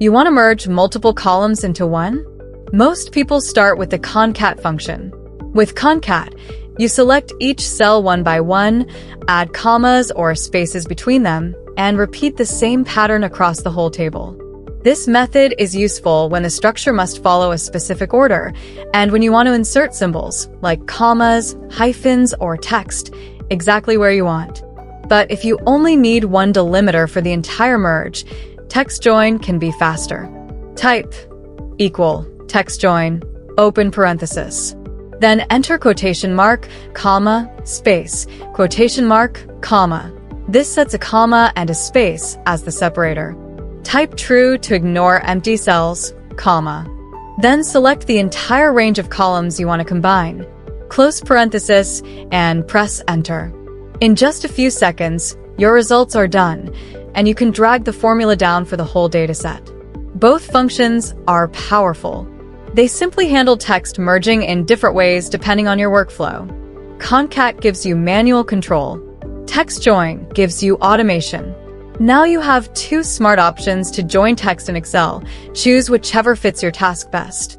You want to merge multiple columns into one? Most people start with the CONCAT function. With CONCAT, you select each cell one by one, add commas or spaces between them, and repeat the same pattern across the whole table. This method is useful when the structure must follow a specific order, and when you want to insert symbols, like commas, hyphens, or text, exactly where you want. But if you only need one delimiter for the entire merge, TEXTJOIN can be faster. Type equal TEXTJOIN, open parenthesis. Then enter quotation mark, comma, space, quotation mark, comma. This sets a comma and a space as the separator. Type true to ignore empty cells, comma. Then select the entire range of columns you want to combine, close parenthesis, and press enter. In just a few seconds, your results are done, and you can drag the formula down for the whole dataset. Both functions are powerful. They simply handle text merging in different ways depending on your workflow. CONCAT gives you manual control. TEXTJOIN gives you automation. Now you have two smart options to join text in Excel. Choose whichever fits your task best.